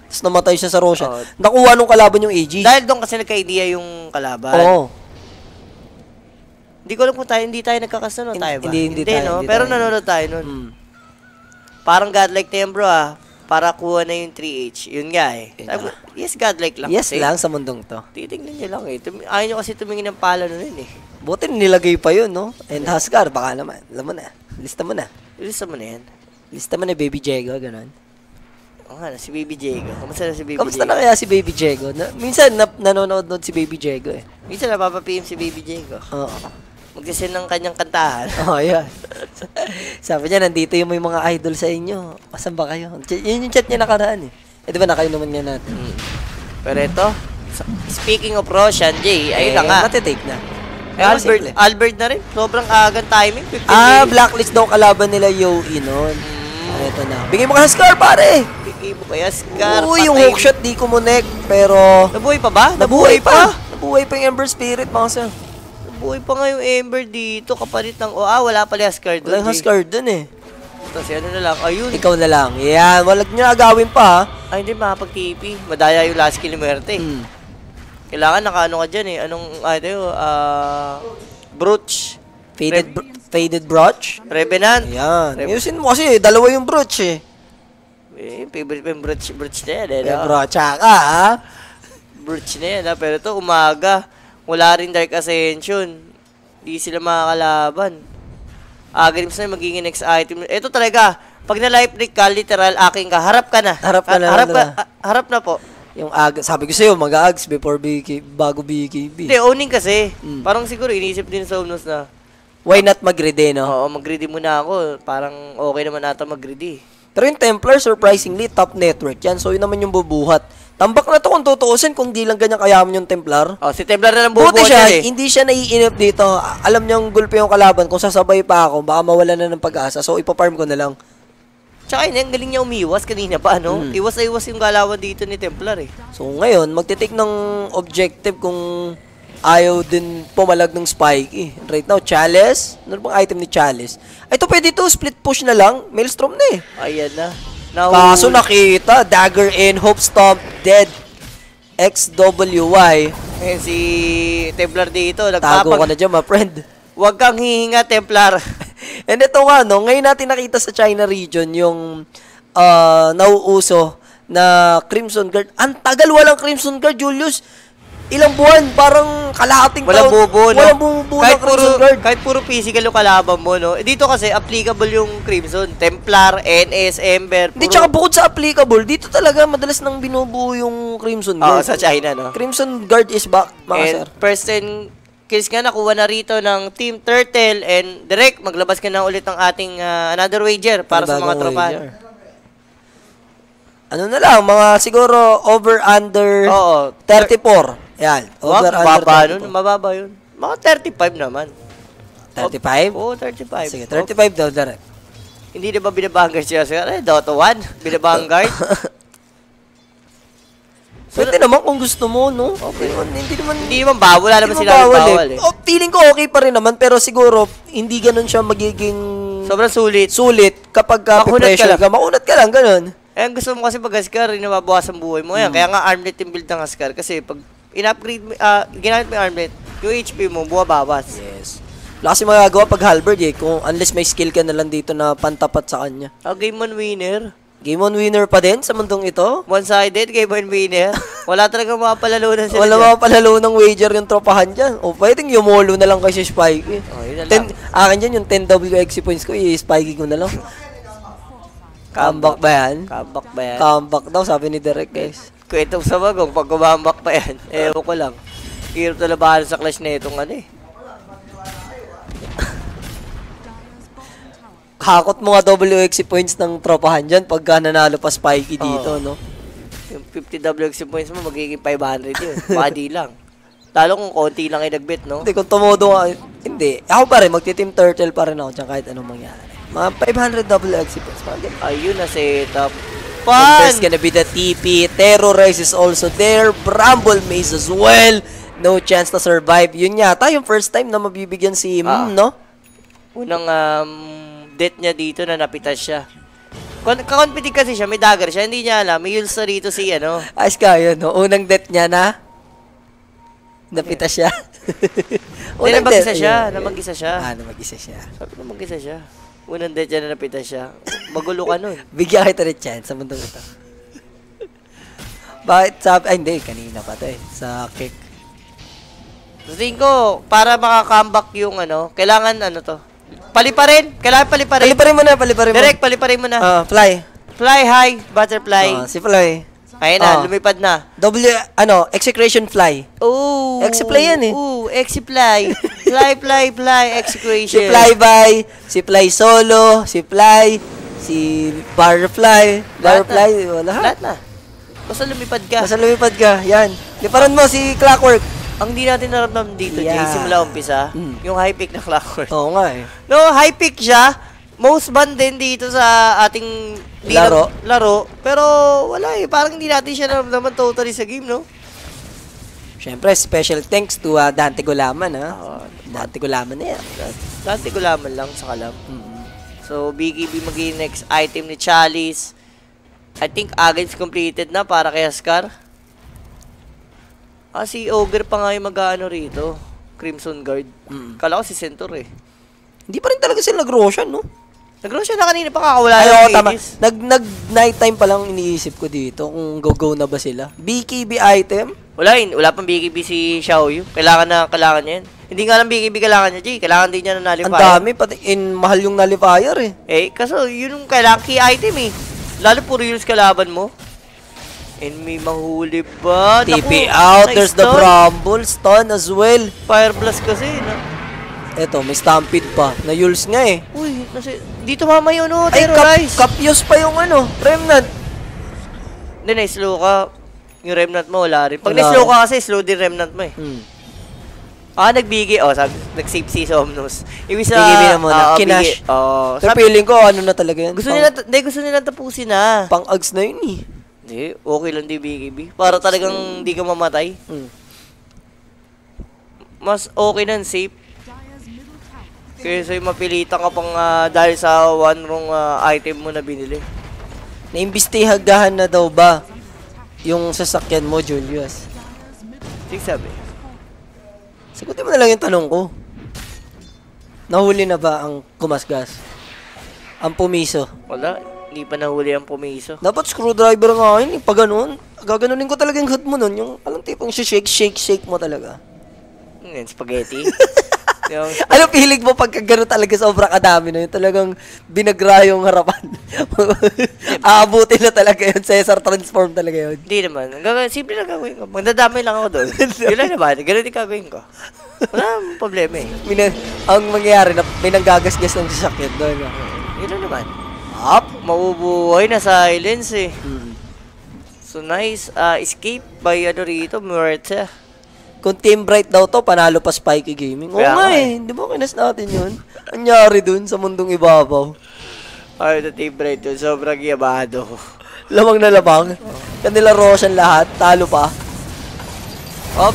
Tapos namatay siya sa Roshan. Nakuha nung kalaban yung AG. Dahil doon kasi nagka-idea yung kalaban. Oo. Hindi ko alam kung hindi tayo nagkakasano tayo ba? Hindi tayo. Pero nanonood tayo nun. Parang godlike na yan bro ah. Para kuha na yung 3H. Yun nga eh. Yes, godlike lang. Yes lang sa mundong to. Titignan niya lang eh. Ayaw niyo kasi tumingin ng pala nun yun eh. Buti nilagay pa yun no? And Huskar, baka naman. Alam mo na. Lista mo na. Lista mo na yan. Lista mo na Baby Jego, gano'n. Oo nga, si Baby Jego. Kamusta na si Baby Jego? Kamusta na kaya si Baby Jego? Minsan, nanonood-nood si Baby Jego eh. Minsan, napapapim si Baby Jego. Oo. Magsisin ng kanyang kantahan. Oo, yan. Sabi niya, nandito yung may mga idol sa inyo. Asan ba kayo? Yun yung chat niya nakaraan eh. Eh, di ba nakayo naman yan natin? Pero ito, speaking of Roshan, Jay, ayun na nga. Matitake na. Eh, Albert na rin. Sobrang agang timing. 15 blacklist daw kalaban nila Yowie noon. Ito na. Bigay mo kay Huskar, pare! Bigay mo kay Huskar. Uy, yung hookshot di kumonek, pero... Nabuhay pa ba? Nabuhay pa! Nabuhay pa yung Ember Spirit, mga sir. Nabuhay pa nga yung Ember dito, kapalit ng... Wala pala Huskar doon. Walang Huskar doon eh. Tapos ano na lang, ayun. Ikaw na lang. Yan, walang nyo agawin pa. Ay, hindi makapag-tipi. Madaya yung last kill ni Muerte. Kailangan nakaano ka dyan eh. Anong, brooch. Faded brooch? Revenant. Ayan. Ayusin mo kasi, dalawa yung brooch eh. Eh, favorite pa yung brooch na yan eh. May brooch ka ha? Brooch na yan ha. Pero ito, umaga. Wala rin Dark Ascension. Hindi sila makakalaban. Agrims na magiging next item. Ito talaga, pag na-life break ka, literal, aking ka. Harap ka na. Harap na po. Yung sabi ko sa'yo, mag-ags before BKB, bago BKB. Hindi, owning kasi. Parang siguro, iniisip din sa Somnus na... Why not mag-ready, no? Oo, mag-ready muna ako. Parang okay naman nata mag-ready. Pero yung Templar, surprisingly, top network yan. So, yun naman yung bubuhat. Tambak na to kung tutuusin, kung di lang ganyan kayaman yung Templar. Oh, si Templar na lang bubuhat buti siya, eh. Hindi siya naiinip dito. Alam niyang gulpe yung kalaban. Kung sasabay pa ako, baka mawala na ng pag-asa. So, ipaparm ko na lang. Tsaka yun, ang galing niya umiwas kanina pa, ano? Iwas-iwas yung galawan dito ni Templar, eh. So, ngayon, magtitake ng objective kung ayaw din pumalag ng Spiky. Right now, Chalice. Ano bang item ni Chalice? Ito, pwede ito. Split push na lang. Maelstrom na, eh. Ayan na. Kaso nakita. Dagger in. Hope stomp. Dead. XWY. Eh, si Templar dito. Tago ka na dyan, my friend. Huwag kang hihinga, Templar. And ito nga, no, ngayon natin nakita sa China region yung nauuso na Crimson Guard. Ang tagal walang Crimson Guard, Julius. ilang buwan, parang kalahating taon. Walang bubuo, no? Walang bubuo ng Crimson Guard. Kahit puro physical yung kalaban mo, no? Dito kasi, applicable yung Crimson. Templar, NS, Ember. Hindi, tsaka bukod sa applicable, dito talaga madalas nang binubuo yung Crimson Guard. Oo, sa China, no? Crimson Guard is back, mga sir. And first 10 kills nga, nakuha na rito ng Team Turtle. And direct, maglabas ka na ulit ng ating another wager para sa mga tropa. Ano na lang, mga siguro over under 34. Ayan, over under 34. Mababa yun. Mga 35 naman. 35? Oo, 35. Sige, 35 daw direct. Hindi na ba binabanggard siya? Ay, Dota 1, binabanggard. Pwede naman kung gusto mo, no? Okay. Hindi naman bawal. Alam mo sila bawal eh. Feeling ko okay pa rin naman, pero siguro hindi ganun siya magiging... Sobrang sulit. Sulit kapag ka-pressure ka. Makunat ka lang, ganun. Eh, gusto mo kasi pag Huskar, nababawas ang buhay mo. Kaya nga Armlet yung build ng Huskar. Kasi pag in-upgrade, ginamit mo yung Armlet, yung HP mo, buwabawas. Yes. Wala kasi magagawa pag Halberd eh. Kung unless may skill ka na lang dito na pantapat sa kanya. Game on winner. Game on winner pa din sa mundong ito. One-sided, game on winner. Wala talaga mapapalalunan sila. Wala mapapalalunan ng wager yung tropahan dyan. O pwedeng yumolo na lang kayo si Spiky. Akin dyan, yung 10 WXE points ko, i-Spiky ko na lang. Comeback ba yan? Comeback ba yan? Comeback daw, sabi ni Derek, guys. Kung itong sabagong, pag comeback pa yan, ewan ko lang. Hirap na labahan sa clash na itong ano eh. Hakot mga WXE points ng tropahan dyan pagka nanalo pa Spiky dito, no? Yung 50 WXE points mo, magiging 500 yun. Badi lang. Lalo kung konti lang ay nagbit, no? Hindi, kung tumodo ka, hindi. Ako pa rin, magti-Team Turtle pa rin ako dyan kahit anong mangyari. Mga 500 WXE points. Ayun na setup. Fun! There's gonna be the TP. Terrorize is also there. Bramble Maze as well. No chance to survive. Yun yata yung first time na mabibigyan si Mim, no? Unang death niya dito na napitas siya. Kakonpitig kasi siya. May dagger siya. Hindi niya alam. May ulsa rito si ano. Ayos ka yun, no? Unang death niya na napitas siya. Hindi, namag-isa siya. Namag-isa siya. Ah, namag-isa siya. Sabi namag-isa siya. Unang dead dyan na napita siya. Magulo ka nun. Bigyan kita rin chance sa mundong ito. Bakit sabi... Ay, hindi. Kanina pa ito eh. Sa kick. So, tingin ko, para maka-comeback yung ano, kailangan ano to. Paliparin. Kailangan paliparin. Paliparin mo na. Paliparin mo. Direct, paliparin mo na. Fly. Fly high. Butterfly. Si Fly. Ayun na. Lumipad na. Execration Fly. Oo. Exifly yan eh. Oo. Exifly. Fly, execution. Si Fly by, si Fly solo, si Fly, si Butterfly, lahat na. Basta lumipad ka. Yan. Liparan mo si Clockwork. Ang di natin naramdaman dito, Jay, simula umpisa, yung high pick na Clockwork. Oo nga eh. No, high pick siya. Most ban din dito sa ating laro. Pero wala eh, parang hindi natin siya naramdaman totally sa game, no? Siyempre, special thanks to Dante Gulaman, ha? Dante Gulaman na yan. Dante Gulaman lang sa kalam. So, BKB magiging next item ni Chalice. I think against completed na para kay Huskar. Ah, si Ogre pa nga yung mag-ano rito. Crimson Guard. Kala ko si Centaur eh. Hindi pa rin talaga sila nag-Roshan, no? Nag-Roshan na kanina pa kakawala yung ladies. Nag-night time pa lang iniisip ko dito kung go-go na ba sila. BKB item? Wala pang BKB si Xiao Yu. Kailangan niya yan. Hindi nga lang BKB kailangan niya, Jay. Kailangan din niya ng nullifier. Ang dami, pati mahal yung nullifier eh. Eh, kaso yun yung kailangan key item eh. Lalo puro yun sa kalaban mo. And may mahuli ba? TP out, there's the Bramble, stun as well. Fire blast kasi. Eto, may stampede pa. Na-yules nga eh. Uy, dito mama yun o, terrorize. Ay, kapyos pa yung ano, remnant. Hindi, na-slow ka. Yung remnant mo, wala rin. Pag na-slow ka kasi, slow din remnant mo eh. Nagbigay. Nag-save si Somnus. Ibig sa... BKB na muna. Kinash. So, feeling ko, ano na talaga yan. Gusto nila tapusin na. Pang-ags na yun eh. Hindi, okay lang di BKB. Para talagang di ka mamatay. Mas okay na, safe. Kasi mapilitan ka pang dahil sa one wrong item mo na binili. Naimbestihagahan na daw ba yung sasakyan mo, Julius? Sige, sabi. Sagutin mo na lang yung tanong ko. Nahuli na ba ang kumasgas? Ang pumiso? Wala. Hindi pa nahuli ang pumiso. Dapat screwdriver nga yun. Pag ganun, gaganunin ko talaga yung head mo nun. Yung alam tipong shake mo talaga. Yung spaghetti. Yung spaghetti. Ano piling mo pagka gano'n talaga sobrang kadami na yun? Talagang binagra yung harapan. Aabutin na talaga yun. Caesar transform talaga yun. Hindi naman. Simple lang gagawin ko. Magdadamay lang ako doon. Yun lang naman. Ganun yung gagawin ko. Wala problema eh. Ang mangyayari na may nanggagasgas ng sasakyan doon. Yun lang naman. Up. Mabubuhay na silence eh. Hmm. So nice escape by ano rito, Muerta. Kung Team Bright daw to, panalo pa Spiky Gaming. Oo nga eh, di ba kinas natin yun? Anyari dun sa mundong ibabaw. Ay, the Team Bright dun, sobrang yabado. Lamang na labang. Kanila Roshan lahat, talo pa. Up.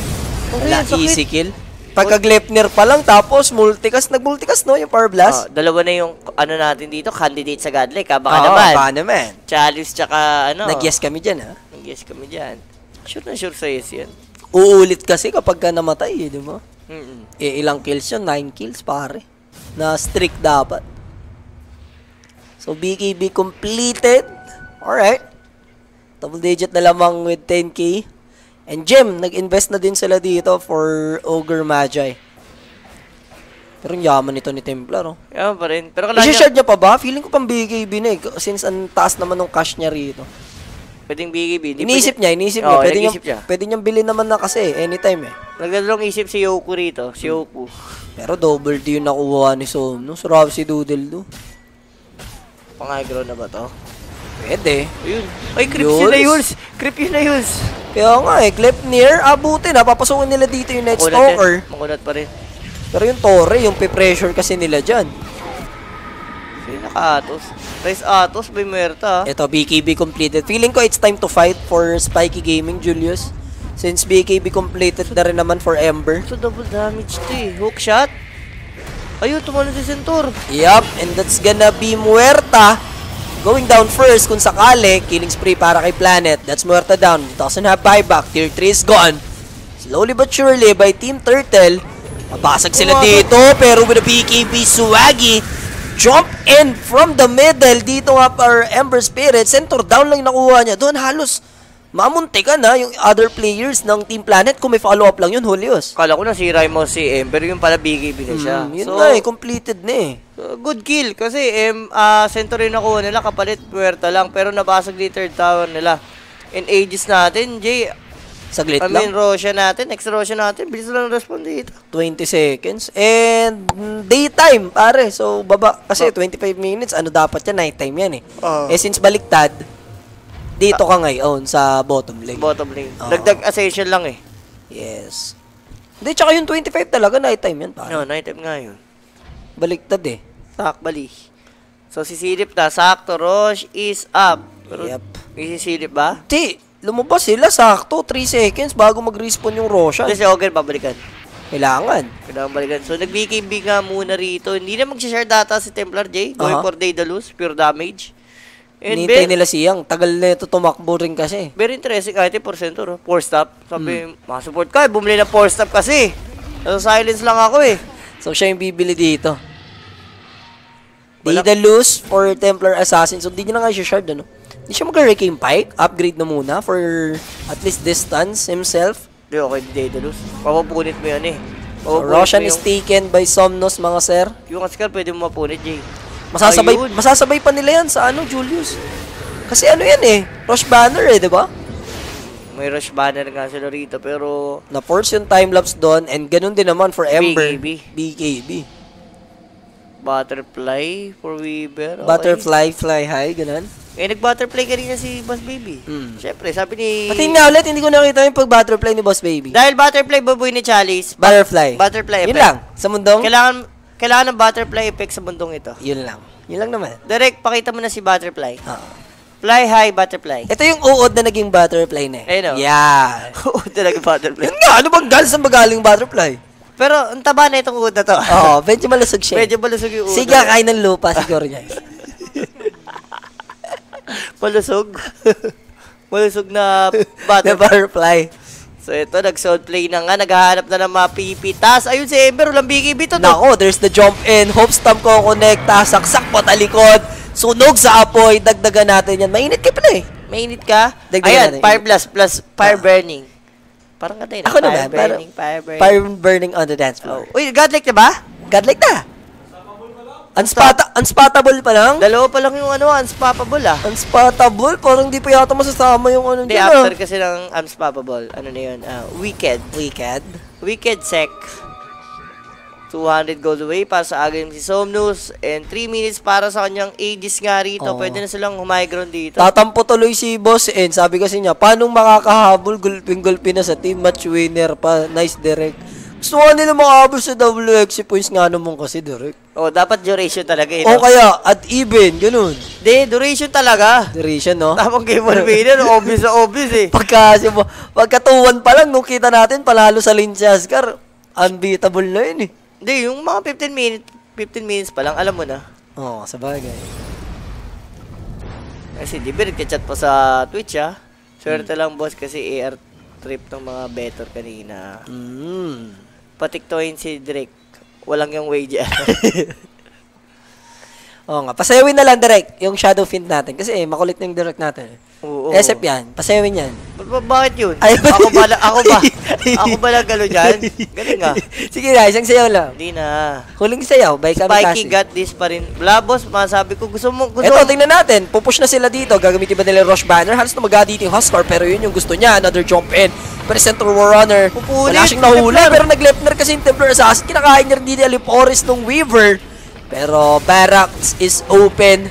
Wala, easy kill. Pagka-Glepner pa lang, tapos nag-multicast, no? Yung Power Blast. Dalawa na yung, ano natin dito, candidate sa Godlike, ha? Baka naman. Baka naman. Chalice, tsaka, ano. Nag-yes kami dyan, ha? Nag-yes kami dyan. Sure na sure sa yes yan. Uulit kasi kapag ka namatay, eh, di ba? Eh, ilang kills yun? 9 kills, pare. Na strict dapat. So, BKB completed. Alright. Double digit na lamang with 10K. And Gem, nag-invest na din sila dito for Ogre Magi. Pero ang yaman nito ni Templar, oh. Yaman pa rin. Pero kailangan niya... I-shard niya pa ba? Feeling ko pang BKB na eh. Since ang taas naman ng cash niya rito. Pwedeng BKB. Iniisip niya. Oh, pwede niyang bilhin naman na kasi anytime eh. Nagdadalong isip si Yoku rito. Si Yoku. Pero double D yung nakuha ni Somnus. Sarap si Doodle do. Pang-agro na ba to? Pwede. Ayun. Ay, creep sila Yules. Creep yun na Yules. Kaya nga eh, Glepnir, abutin ha. Papasukin nila dito yung Night Stalker. Makunat pa rin. Pero yung Torre, yung pe-pressure kasi nila dyan. Sino naka-Atos? Nice Atos by Muerta. Ito, BKB completed. Feeling ko it's time to fight for Spiky Gaming, Julius. Since BKB completed na rin naman for Ember. So double damage to eh. Hookshot? Ayun, tumalon si Centaur. Yup, and that's gonna be Muerta. Going down first, kung sakali, killing spree para kay Planet. That's Muerta down. Doesn't have buyback. Tier 3 is gone. Slowly but surely by Team Turtle. Mabasag sila dito, pero with a BKB swaggy. Jump in from the middle. Dito nga our Ember Spirit. Center down lang nakuha niya. Doon halos mamuntikan na yung other players ng Team Planet. Kung may follow-up lang yun, Julius. Kala ko nasira mo si Ember. Yung pala BKB na siya. Yun na eh. Completed na eh. Good kill kasi center rin nakuha nila kapalit Puerta lang pero nabasag ni third tower nila. In ages natin, Jay. Saglit lang. I mean, Roshan natin, next Roshan natin. Bilis lang respond dito. 20 seconds. And daytime, pare. So, baba. Kasi 25 minutes, ano dapat yan? Nighttime yan eh. Eh, since baliktad, dito ka ngayon sa bottom lane. Bottom lane. Dagdag ascension lang eh. Yes. Hindi, tsaka yung 25 talaga, nighttime yan, pare. No, nighttime nga yun. Baliktad eh. Sakbali. So, sisilip na. Sakto. Rush is up. Yep. Isisilip ba? Di. Lumabas sila. Sakto. 3 seconds bago mag-respawn yung Roshan. Kasi Ogre babalikan. Kailangan balikan. So, nag-BKB nga muna rito. Hindi na mag-share data si Templar J. Going for Daedalus. Pure damage. Hinintay nila siyang. Tagal na ito tumakbo rin kasi. Very interesting. Kahit yung porcento. 4-stop. Sabi, masupport ka. Bumili ng 4-stop kasi. So, silence lang ako eh. So, siya yung bibili dito. Daedalus for Templar Assassin. So, hindi nyo na nga siya shard, ano? Hindi siya mag-Hurricane Pike. Upgrade na muna for at least distance himself. Hindi, okay, Daedalus. Mapapunit mo yan, eh. So, Roshan is taken by Somnus, mga sir. Yung Huskar, pwede mo mapunit, Jay. Masasabay pa nila yan sa ano, Julius. Kasi ano yan, eh. Rush Banner, eh, di ba? May Rush Banner nga sila rito, pero... Na-force yung time-lapse doon, and ganun din naman for Ember. BKB. Butterfly for Weaver. Okay. Butterfly, fly high, ganun. Eh, nag-butterfly ka rin na si Boss Baby. Siyempre, sabi ni... Pati nga ulit, hindi ko nakita yung pag-butterfly ni Boss Baby. Dahil butterfly baboy ni Chalice. Butterfly effect. Yun lang, sa mundong... Kailangan ng butterfly effect sa mundong ito. Yun lang. Yun lang naman. Direct, pakita mo na si butterfly. Fly high, butterfly. Ito yung uod na naging butterfly na eh. Ayun o. Yeah. Uod na naging butterfly. Yun nga, ano bang galis ang magaling butterfly? Pero, ang taba na itong uod na to. Oo, medyo malusog siya. Medyo malusog yung uod. Sige, kain ng lupa siguro niya. Malusog. Malusog na butterfly. Na butterfly. So, ito, nag-sound play na nga. Naghahanap na ng mapipitas. Ayun si Ember, walang BKB to. Nako, there's the jump in. Hope stamp ko, connect, saksak, patalikod. Sunog sa apoy. Dagdagan natin yan. Mainit ka pala eh. Mainit ka. Ayan, fire blast plus fire burning. Parang katay na. Ako naman. Fire burning on the dance floor. Uy, godlike na ba? Godlike na. Unspottable pa lang? Dalawa pa lang yung ano, unspottable ah. Unspottable? Parang di pa yata masasama yung ano nila. Hindi, after kasi ng unspottable. Ano na yun? Wicked Sec. 200 gold away para sa agrim si Somnus and 3 minutes para sa kanyang Aegis nga rito. Oh. Pwede na silang humigron dito. Tatampo tuloy si Boss and sabi kasi niya, paano makakahabol? Gulping-gulping na sa team. Match winner pa. Nice direct. Gusto ka nila makahabol sa WXC points nga naman kasi direct. Oh, dapat duration talaga yun. O kaya, at even, ganun. Hindi, duration talaga. Duration, no? Tamang game on winner. Obvious na obvious eh. Pagka 2-1 pa lang, nung kita natin, palalo sa lane si Huskar. Unbeatable na yun eh. Hindi, yung mga 15 minutes pa lang, alam mo na. Oo, sabagay. Kasi di ba nagka-chat pa sa Twitch, ah. Swerte lang, boss, kasi AR trip ng mga better kanina. Patiktoin si Drake. Walang yung way dyan. Oo nga, pasayawin na lang, Drake, yung shadow fiend natin. Kasi eh, makulit na yung Drake natin. Oo. SF yan, pasayawin yan. Bakit yun? Ako ba lang gano'n dyan? Galing ah. Sige na, isang sayaw lang. Hindi na. Huling sayaw by Kamikasi. Spiky got this pa rin. Blabos, masabi ko, gusto mo, gusto. Eto, tingnan natin. Pupush na sila dito. Gagamitin ba nila rush banner? Halos na mag-adit yung Huskar, pero yun yung gusto niya. Another jump in. Present to War Runner. Wala siyang nahula, pero nag-Lepner kasi yung Templar Assassin. Kinakain niya rin dito yung Liporis ng Weaver. Pero Barracks is open.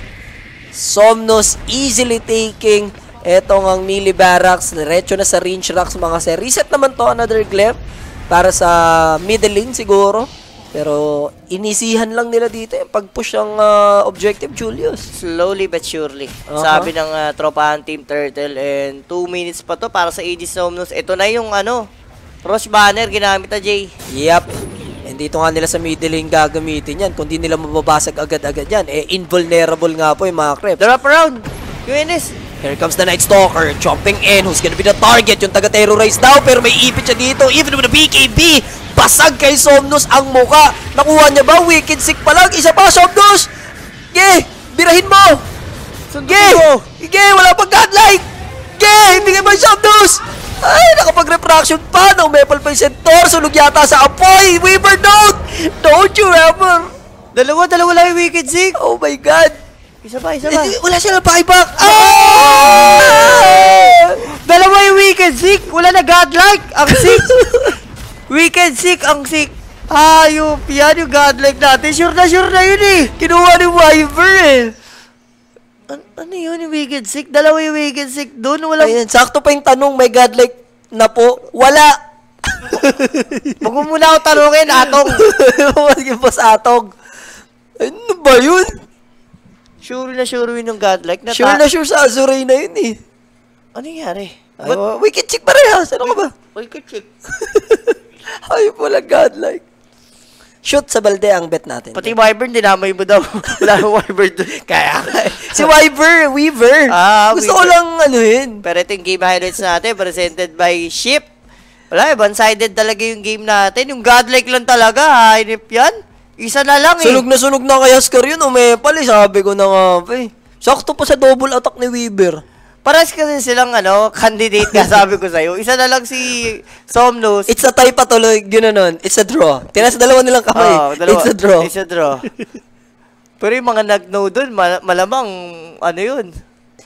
Somnus easily taking etong ang melee barracks, diretso na sa range rocks mga sir. Reset naman to, another glyph para sa middle lane siguro. Pero inisihan lang nila dito yung pag-push ang objective, Julius. Slowly but surely. Sabi ng tropahan Team Turtle and 2 minutes pa to para sa AD Somnus. Ito na yung ano, rush banner ginamit na Jay. Yep. And dito nga nila sa middle lane gagamitin yan. Kung di nila mababasag agad-agad yan, eh invulnerable nga po yung mga creep. Drop around! QNS! Here comes the Night Stalker, jumping in. Who's gonna be the target? Yung taga-terrorize daw, pero may ipit siya dito. Even with the BKB, basag kay Somnus ang muka. Nakuha niya ba? Wicked sick pa lang. Isa pa, Somnus! Ge, birahin mo! Ge, wala pang godlike! Ge, hindi ka ba, Somnus? Ay, nakapag-retraction pa. Naumepal pa yung centaur. Sunog yata sa apoy. Weaver, don't! Don't you ever! Dalawa lang yung wicked sick. Oh my God! Isa pa. Wala siya na buyback. Ah! Dalawa yung wicked sick. Wala na godlike. Ang sick. Wicked sick ang sick. Ayop yan yung godlike natin. Sure na yun eh. Kinuha ni Weaver eh. Ano yun yung wicked sick? Dalawa yung wicked sick doon. Wala. Ayan, sakto pa yung tanong. May godlike na po. Wala. Huwag mo muna ako tanongin, Atog. Sige, boss Atog. Ano ba yun? Sure na sure yun yung godlike na sure na sure sa Azurina yun eh. Ano nangyari? Wicked chick pa rin ha? Saan ka ba? Wicked chick. Ay, wala godlike. Shoot sa balde ang bet natin. Pati Wyvern, dinamay mo daw. Wala yung Wyvern doon. Kaya. Si Weaver. Gusto ko lang ano yun. Pero ito yung game highlights natin. Presented by Ship. Wala, one-sided talaga yung game natin. Yung godlike lang talaga. Hainip yan. Isa na lang eh. Sunog na kay Huskar yun. Umepal eh. Sabi ko na nga. Sakto pa sa double attack ni Weaver. Paras kasi silang ano, candidate nga sabi ko sa'yo. Isa na lang si Somnus. It's a tie patuloy. Yun na nun. It's a draw. Tinas dalawa nilang kamay. It's a draw. Pero yung mga nag-no dun, malamang ano yun.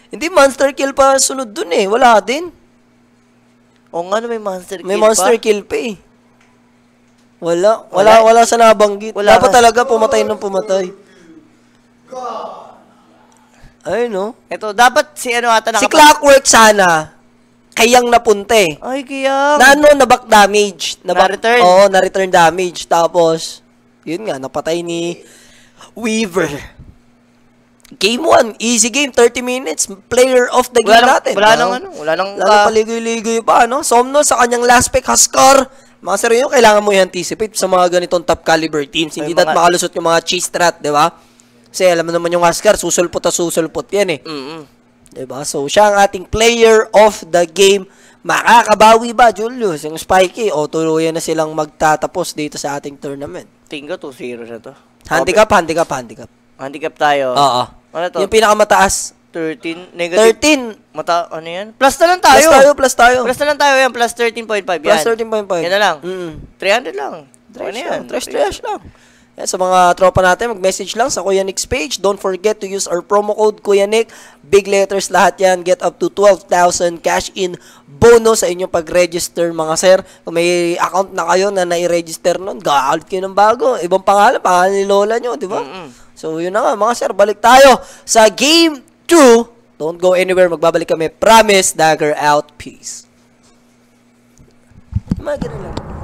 Hindi, monster kill pa sunod dun eh. Wala din. O nga, may monster kill pa. May monster kill pa eh. Wala sa nabanggit. Wala pa talaga pumatay nung pumatay. Ay no. Ito, dapat si ano ata nakapag... Si Clockwork sana, kayang napunte. Ay, kayang. Na ano, nabak damage. Na-return. Oo, na-return damage. Tapos, yun nga, napatay ni Weaver. Game 1, easy game, 30 minutes. Player of the game natin. Wala nang paligoy-ligoy pa, ano? Somno sa kanyang last pick, Huskar. Mga seryo, kailangan mo i-anticipate sa mga ganitong top caliber teams. Hindi natin makalusot yung mga cheese strat, di ba? Kasi alam mo naman yung Huskar, susulpot yan eh. Di ba? So, siya ang ating player of the game. Makakabawi ba, Julius? Yung Spiky, o tuluyan na silang magtatapos dito sa ating tournament. Tingin ko 2-0 na to. Handicap. Handicap tayo. Oo. Ano to? Yung pinakamataas. 13? Negative. 13! Mata, ano yan? Plus na lang tayo! Plus na lang tayo, yan. Plus 13.5, yan. Plus 13.5. Yan na lang. Mm. 300 lang. Trash lang. Trash lang. Yan, sa mga tropa natin, mag-message lang sa Kuyanik's page. Don't forget to use our promo code Kuyanik. Big letters lahat yan. Get up to 12,000 cash in bonus sa inyong pag-register, mga sir. Kung may account na kayo na nai-register nun, gagawin kayo ng bago. Ibang pangalan, pangalan ni Lola nyo, di ba? Mm-hmm. So, yun na nga, mga sir. Balik tayo sa Game 2. Don't go anywhere. Magbabalik kami. Promise, dagger out. Peace. Mga ganun lang.